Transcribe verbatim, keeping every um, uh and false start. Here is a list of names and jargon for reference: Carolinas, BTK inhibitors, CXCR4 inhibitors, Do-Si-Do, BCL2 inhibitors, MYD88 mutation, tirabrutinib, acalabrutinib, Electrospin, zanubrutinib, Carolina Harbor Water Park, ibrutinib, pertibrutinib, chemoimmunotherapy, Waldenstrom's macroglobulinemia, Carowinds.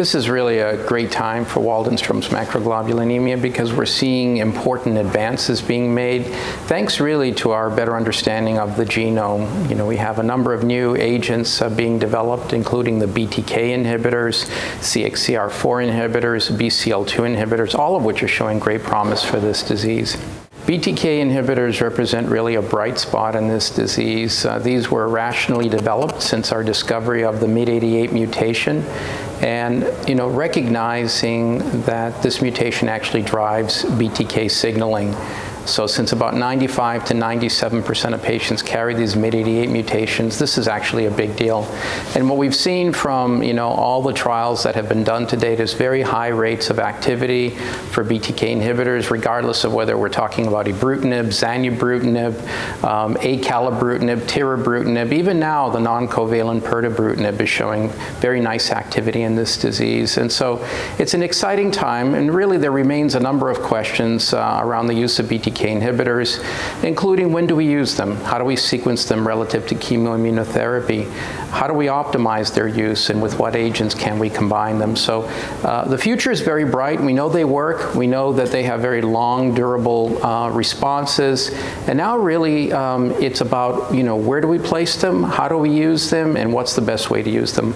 This is really a great time for Waldenstrom's macroglobulinemia because we're seeing important advances being made, thanks really to our better understanding of the genome. You know, we have a number of new agents uh, being developed, including the B T K inhibitors, C X C R four inhibitors, B C L two inhibitors, all of which are showing great promise for this disease. B T K inhibitors represent really a bright spot in this disease. Uh, these were rationally developed since our discovery of the M Y D eighty-eight mutation, and you know, recognizing that this mutation actually drives B T K signaling. So since about ninety-five to ninety-seven percent of patients carry these M Y D eighty-eight mutations, this is actually a big deal. And what we've seen from you know, all the trials that have been done to date is very high rates of activity for B T K inhibitors, regardless of whether we're talking about ibrutinib, zanubrutinib, um, acalabrutinib, tirabrutinib. Even now, the non-covalent pertibrutinib is showing very nice activity in this disease. And so it's an exciting time, and really there remains a number of questions uh, around the use of B T K inhibitors, including when do we use them? How do we sequence them relative to chemoimmunotherapy? How do we optimize their use, and with what agents can we combine them? So uh, the future is very bright. We know they work. We know that they have very long, durable uh, responses. And now really um, it's about, you know, where do we place them? How do we use them? And what's the best way to use them?